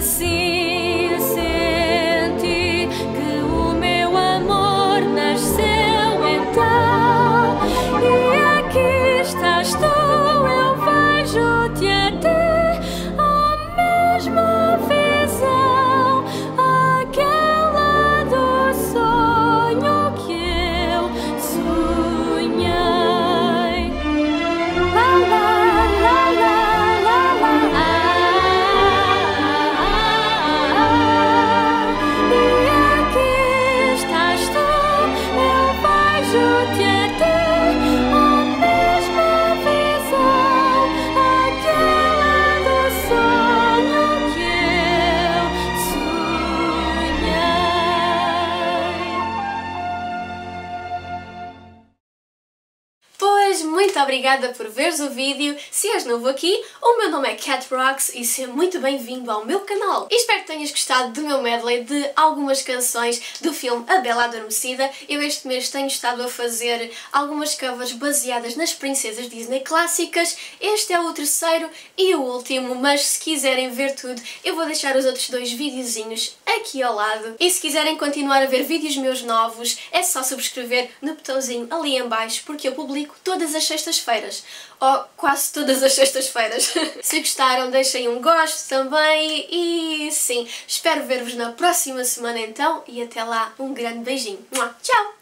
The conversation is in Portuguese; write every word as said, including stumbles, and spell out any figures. assim senti que o meu amor nasceu então. E aqui estás tu, eu vejo-te até a mesma visão, aquela do sonho que eu sonhei. La la la la. Muito obrigada por veres o vídeo. Se és novo aqui, o meu nome é Cat Rox e seja muito bem-vindo ao meu canal. E espero que tenhas gostado do meu medley de algumas canções do filme A Bela Adormecida. Eu este mês tenho estado a fazer algumas covers baseadas nas princesas Disney clássicas. Este é o terceiro e o último, mas se quiserem ver tudo, eu vou deixar os outros dois videozinhos aqui ao lado. E se quiserem continuar a ver vídeos meus novos, é só subscrever no botãozinho ali em baixo, porque eu publico todas as sextas-feiras, ou quase todas as sextas-feiras. Se gostaram, deixem um gosto também e sim, espero ver-vos na próxima semana então e até lá, um grande beijinho. Tchau!